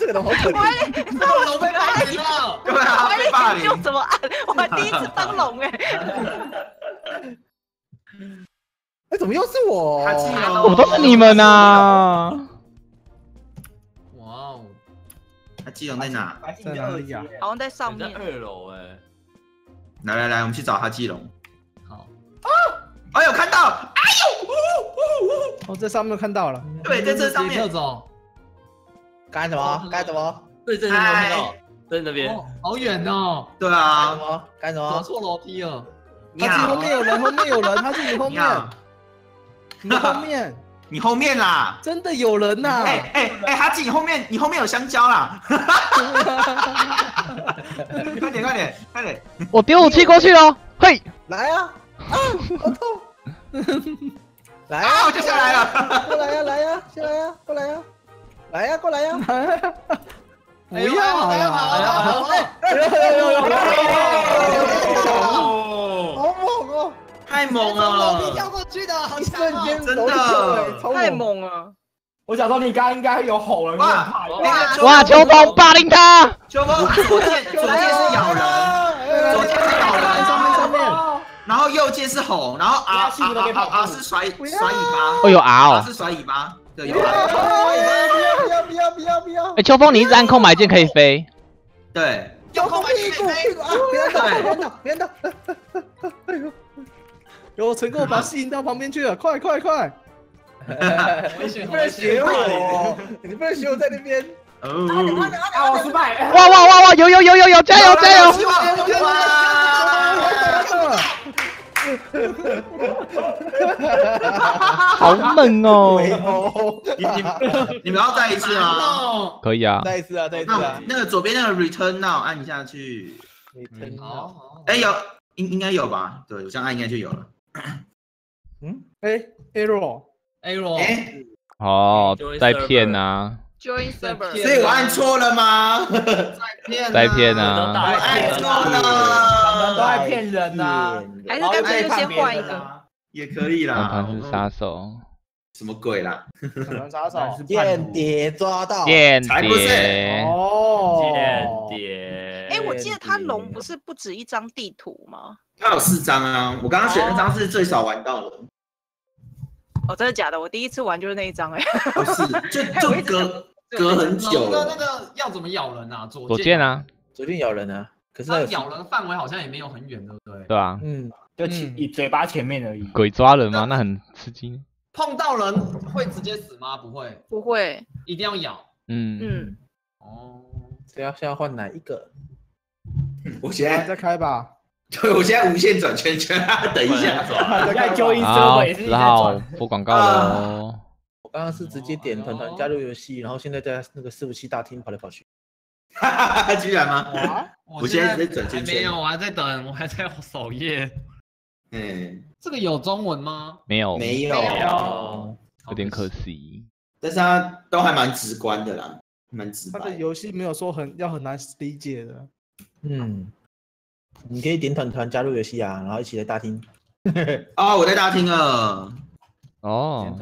这个人好可怜。喂，是我被霸凌了。对啊，被霸凌。用怎么按？我还第一次当龙哎。哎，怎么又是我？我都是你们呐！哇哦！他基隆在哪？在哪里啊？好像在上面。2楼哎。来来来，我们去找他基隆。好。啊！哎呦，看到！哎呦！哦，在上面看到了。对，在这上面。干什么？干什么？对，在那边，在那边。好远哦。对啊。干什么？走错楼梯了。他后面有人，后面有人，他是你后面。你后面。你后面啦！真的有人呐！哎，哈吉，你后面有香蕉啦！快点快点快点！我丢武器过去喽！嘿，来啊！啊，好痛！来啊！我就下来了！过来呀来呀，下来呀，过来呀！ 来呀，过来呀！不要！哎呀，好猛哦！太猛了！跳过去的，好瞬间，真的太猛了！我想说你刚应该有吼了，哇！秋风霸凌他！秋风左键是咬人，左键是咬人，上面，然后右键是吼，然后 R 是甩尾巴，哎呦 R 是甩尾巴。 不要！哎，秋风，你一直按空白键可以飞。对。秋风屁股啊！别打！哎呦！有成功把吸引到旁边去了，快！你不能学我，你不能学我在那边。哦。我失败。哇！有！加油！好猛哦！你们要再一次吗？可以啊，再一次啊！那个左边那个 Return Now 按下去。Return Now， 哎有，应该有吧？对，我这样按应该就有了。嗯，哎 Error， 哦，在骗啊！ Join server， 所以我按错了吗？在骗啊！我按错了，都爱骗人呐！还是干脆就先换一个，也可以啦。反叛杀手，什么鬼啦？反叛杀手，间谍抓到，间谍哦，间谍。哎，我记得他龙不是不止一张地图吗？他有4张啊，我刚刚选那张是最少玩到的。 哦，真的假的？我第一次玩就是那一张哎，不是，就隔很久。那个要怎么咬人啊？左键咬人啊。可是咬人范围好像也没有很远，对不对？对啊，嗯，就以嘴巴前面而已。鬼抓人吗？那很吃惊。碰到人会直接死吗？不会，一定要咬。嗯。哦，现在换哪一个？我现在再开吧。对，我现在无限转圈圈，等一下，我在揪一折尾，是一下播广告了。我刚刚是直接点团团加入游戏，然后现在在那个457大厅跑来跑去。哈哈，居然吗？我现在在转圈圈。没有，我还在等，我还在首页。嗯，这个有中文吗？没有，有点可惜。但是它都还蛮直观的啦，蛮直白。它的游戏没有说很难理解的。嗯。 你可以点团团加入游戏啊，然后一起在大厅。啊，我在大厅啊。哦。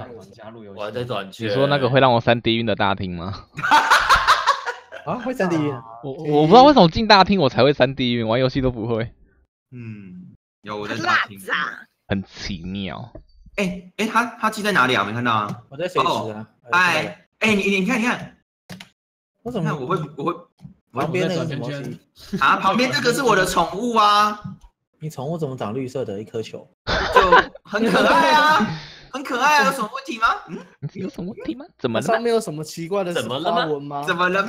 我还在转圈。你说那个会让我3D晕的大厅吗？啊，会3D晕。我不知道为什么进大厅我才会3D晕，玩游戏都不会。嗯，有我在大厅。很奇妙。哎，他记在哪里啊？没看到啊。我在水池啊。哎哎，你看。我怎么？我会。 旁边那个什么东西啊？旁边这个是我的宠物啊！你宠物怎么长绿色的一颗球？就很可爱啊，很可爱啊，有什么问题吗？嗯，有什么问题吗？怎么了？上面有什么奇怪的花纹吗？怎么了吗？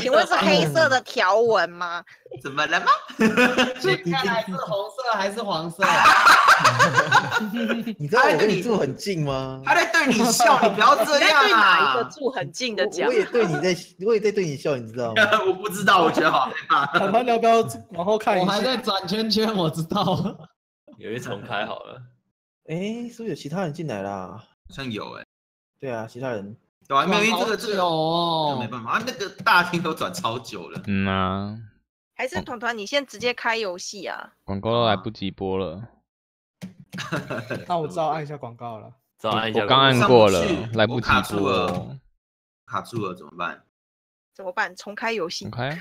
请问是黑色的条纹吗？怎么了吗？看来是红色还是黄色？你知道我跟你住很近吗？他在对你笑，你不要这样啊！对哪一个住很近的讲？我也在对你笑，你知道吗？我不知道，我觉得好害怕。你要不要往后看一下？我还在转圈圈，我知道。有一重开好了。哎，是不是有其他人进来啦？好像有哎。对啊，其他人。对啊，因为这个哦，没办法啊，那个大厅都转超久了。嗯啊。还是团团，你先直接开游戏啊！广告都来不及播了。 那我只好按一下广告了。我刚按过了，来不及播了。卡住了怎么办？怎么办？重开游戏。重开。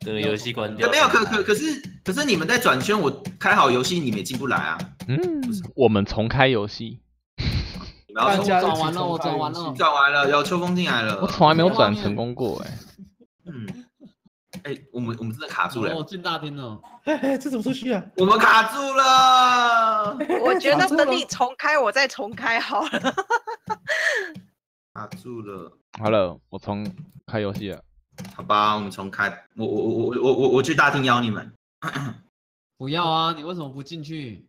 这个游戏关掉。没有，可是你们在转圈，我开好游戏，你们也进不来啊。嗯，我们重开游戏。大家转完了，我转完了，转完了，有秋风进来了。我从来没有转成功过哎。嗯。 哎、欸，我们真的卡住了、欸。我进大厅了。哎哎、欸，这怎么出去啊？我们卡住了。我觉得等你重开，我再重开好了。卡住了。好了，我重开游戏了。好吧，我们重开。我去大厅邀你们。不要啊！你为什么不进去？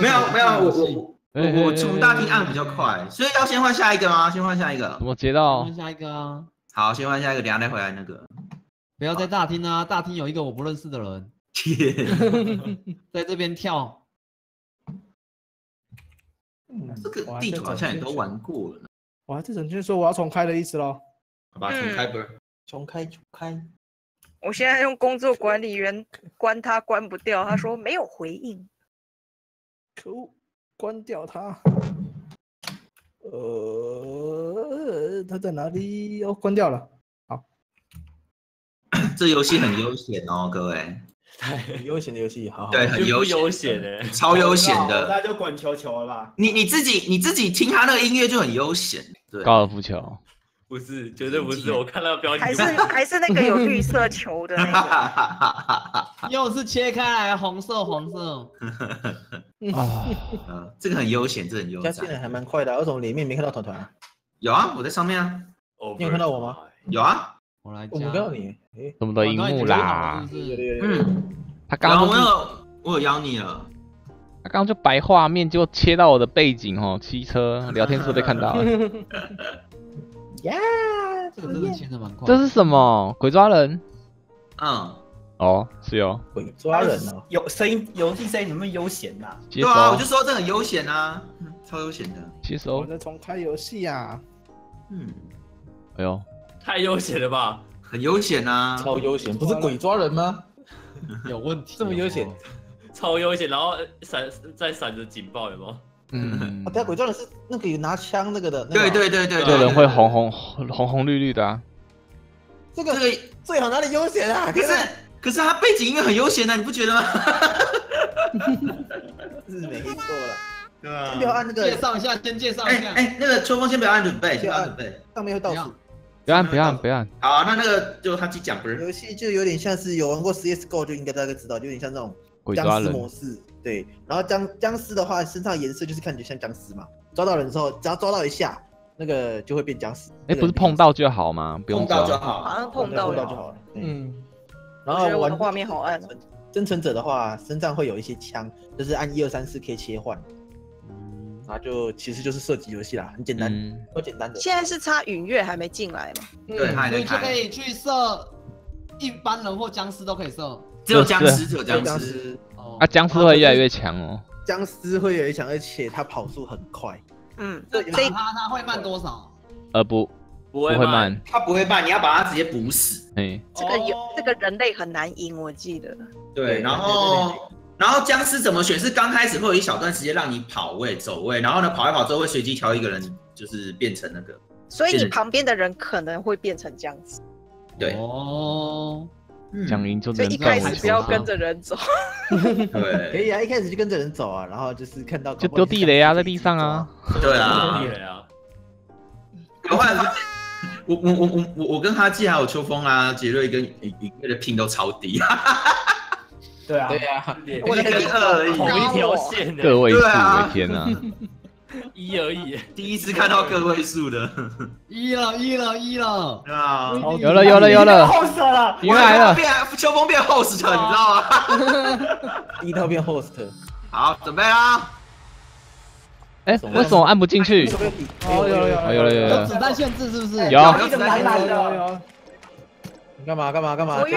没有，我从大厅按比较快，所以要先换下一个吗？先换下一个。我接到。换下一个啊。 好，先换下一个，等下再回来那个。不要在大厅啊，大厅有一个我不认识的人， Yeah. 在这边跳。嗯、这个地图好像也都玩过了。哇，这整句说我要重开的意思咯。好吧，重开吧。重开，重开。我现在用工作管理员关他，关不掉。他说没有回应。可恶，关掉他。 他在哪里？哦，关掉了。好，这游戏很悠闲哦，各位。很悠闲的游戏，好好。对，很悠闲的，超悠闲的。那就滚球球了吧。你自己听他那个音乐就很悠闲。对，高尔夫球。不是，绝对不是。我看到标题。还是那个有绿色球的。又是切开来，红色红色。 啊，这个很悠闲，这很悠闲。他进来还蛮快的，为什么里面没看到团团？有啊，我在上面啊。你有看到我吗？有啊，我来。我没看到你，哎，这么多荧幕啦。嗯，他刚刚我有邀你了。他刚刚就白画面，结果切到我的背景哦，骑车聊天室被看到了。呀，这个真的切的蛮快。这是什么？鬼抓人？嗯。 哦，是哦，抓人哦，有声音，游戏声音有没有悠闲呐？对啊，我就说这很悠闲啊，超悠闲的。其实我在重开游戏啊。嗯，哎呦，太悠闲了吧？很悠闲啊，超悠闲，不是鬼抓人吗？有问题，这么悠闲，超悠闲，然后闪着警报，有没有？嗯，对，鬼抓人是那个有拿枪那个的，对，这人会红绿绿的啊。这个最好哪里悠闲啊？可是他背景音乐很悠闲啊，你不觉得吗？是没错了，对吧？先不要按那个，介绍一下，先介绍一下。哎，那个秋风先不要按，准备，先按准备。上面会倒数。不要按。好，那个就他自己讲不是。游戏就有点像是有玩过 CS:GO 就应该大概知道，有点像这种僵尸模式。对，然后僵尸的话，身上颜色就是看起来像僵尸嘛。抓到人之后，只要抓到一下，那个就会变僵尸。哎，不是碰到就好吗？不用碰到就好，好像碰到就好了。嗯。 然后玩画面好暗。生存者的话，身上会有一些枪，就是按1、2、3、4可以切换。嗯，那就其实就是射击游戏啦，很简单，都简单的。现在是差云月还没进来嘛？对，所以就可以去射，一般人或僵尸都可以射。只有僵尸。啊，僵尸会越来越强哦。僵尸会越来越强，而且它跑速很快。嗯，对，它会慢多少？不。 不会慢，他不会慢，你要把他直接补死。哎，这个人类很难赢，我记得。对，然后僵尸怎么选？是刚开始会有一小段时间让你跑位、走位，然后呢跑一跑之后会随机挑一个人，就是变成那个。所以你旁边的人可能会变成僵尸。对。哦。想赢就能。所以一开始不要跟着人走。对。可以啊，一开始就跟着人走啊，然后就是看到就丢地雷啊，在地上啊。对啊。丢地雷啊。我后来发现。 我跟哈基还有秋风啊，杰瑞跟云月的拼都超低，对啊，我跟2而已，同一条线的，个位数，我天哪，1而已，第一次看到个位数的，1了，啊，有了，后死了，云来了，秋风变 host， 你知道吗？一套变 host， 好，准备啦。 哎，为什么按不进去？有子弹限制是不是？有。你干嘛？我晕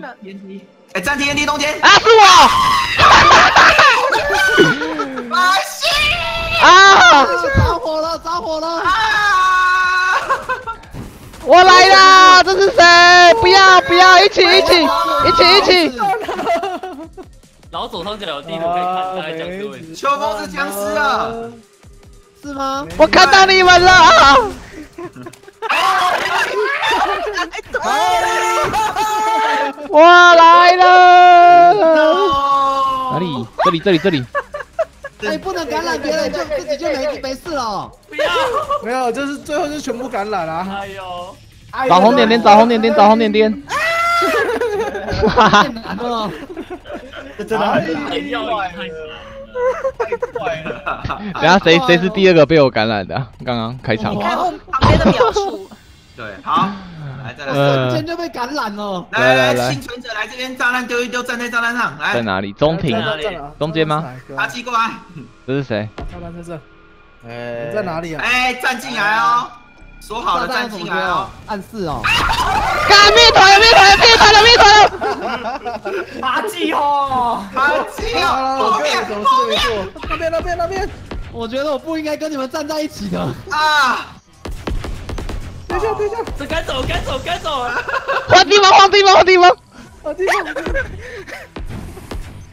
了。哎，暂停 ，NT 冬天。啊，是我！马戏！啊！着火了！啊！我来啦！这是谁？不要！一起！ 然后左上角有地图可以看，大概僵尸位。秋风是僵尸啊！是吗？我看到你们了！我来了！哪里？这里。哎，不能感染别人，就自己就没事了。不要！没有，就是最后就全部感染了。哎呦！找红点点，找红点点。哈哈，这真的很要命，太快了。等下谁是第二个被我感染的？刚刚开场。你看后旁边的描述。对，好，来再来。瞬间就被感染了。来，幸存者来这边，炸弹丢一丢，站在炸弹上。在哪里？中庭哪里？中间吗？他寄过来。这是谁？炸弹在这。哎，在哪里啊？哎，站进来哦。 说好了站进来哦，暗示哦。干灭团了！阿基哦，后面，那边。我觉得我不应该跟你们站在一起的。啊！等一下，这该走！换地方！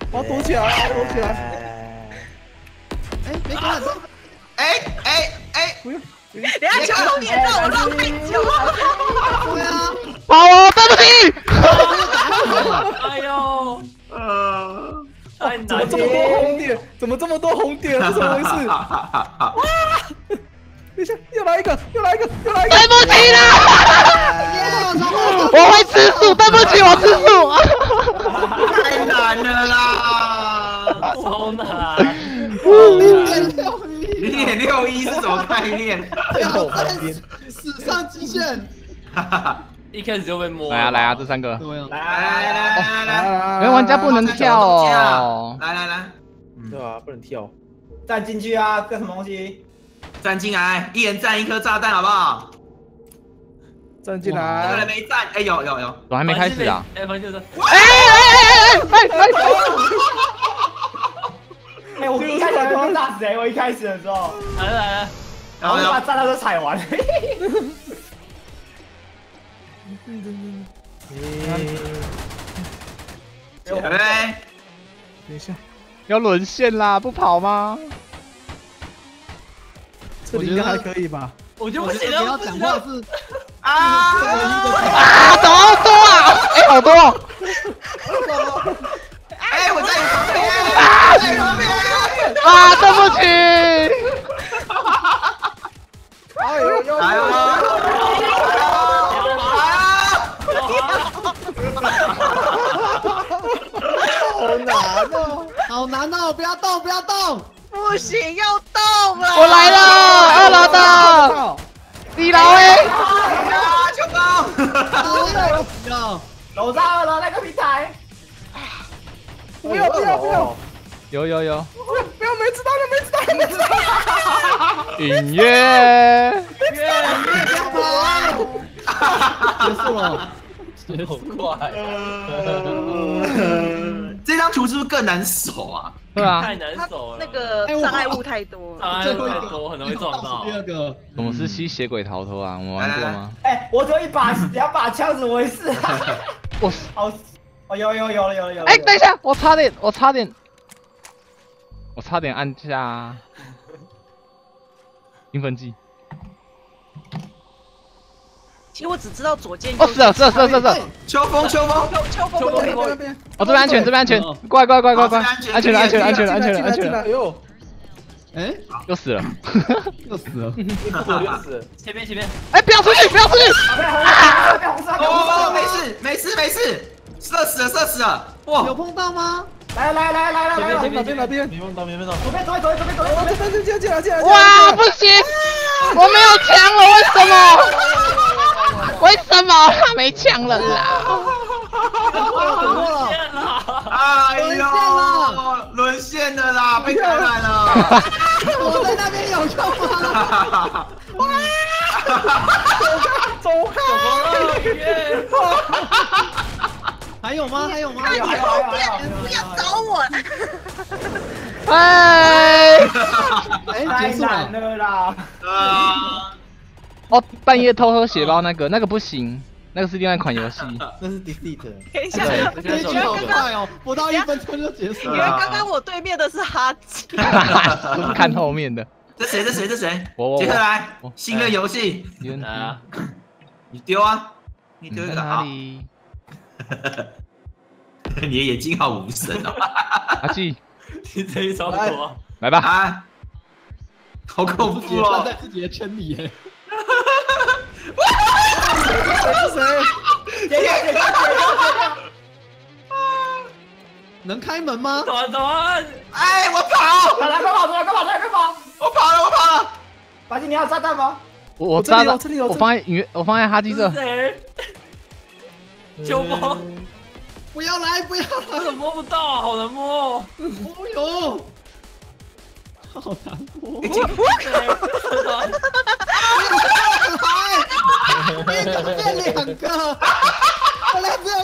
我躲起来！哎，别打我！哎！不用。 人家抢我面罩，我浪费酒。对啊，好啊，对不起。哎呦，太难了。怎么这么多红点？是怎么回事？哇！等一下，又来一个。对不起啦！我会吃素，对不起，我吃素。太难了啦，好难。 0.61是什么概念？史上极限！一开始就被摸。来啊，这三个。来！没有玩家不能跳哦。来。对啊，不能跳。站进去啊！干什么东西？站进来，一人站一颗炸弹，好不好？站进来。有人没站？哎，有。我还没开始啊。哎，反正就是。哎，我一开始不知道炸谁，我一开始的时候，来，然后就把炸弹都踩完。哎，等一下，要沦陷啦，不跑吗？这里应该还可以吧？我就不行了，不要讲话是啊，好多啊，哎，好多。 哎，我在你旁边！啊，在你旁边！啊，对不起！好难哦！不要动！不行，要动了！我来了，2楼的，1楼哎！啊，球包！楼上2楼那个平台。 不要！有！不要！没知道！隐约。结束了，好快！这张图是不是更难守啊？对啊，太难守了。那个障碍物太多，很容易撞到。第二个，我们是吸血鬼逃脱啊，我们玩过吗？哎，我只有2把枪，怎么回事啊？我好。 哦，有了！哎，等一下，我差点按下兴奋剂。其实我只知道左键。哦，是。秋风。哦，这边安全。快！安全了！哟，哎，又死了。前面。哎，不要出去！哦，没事。 射死了！哇，有碰到吗？来！哪边？没碰到。左边！这边！哇，不行！我没有抢了，为什么？他没抢了啦！沦陷了！哎呦，沦陷了啦！被感染了！我在那边有用吗？走开！ 还有吗？你不要找我！哎，结束了啦！啊！哦，半夜偷喝血包那个不行，那个是另外一款游戏，那是 Defeat。等一下，结局好快哦，不到1分钟就结束了。因为刚刚我对面的是哈吉，看后面的。这谁？我杰克来，新的游戏。你丢啊！你丢一个好。你的眼睛好无神哦。阿纪，你这一招多，来吧。啊！好恐怖哦！在自己的圈里耶。谁？谁？ 能开门吗？走！哎，我跑！快跑！我跑了！巴基，你要炸弹吗？我炸了，这里有，我放在哈基这。救我！不要来！我摸不到，好难摸。哦呦！好难摸！我来，变两个。我来，不要。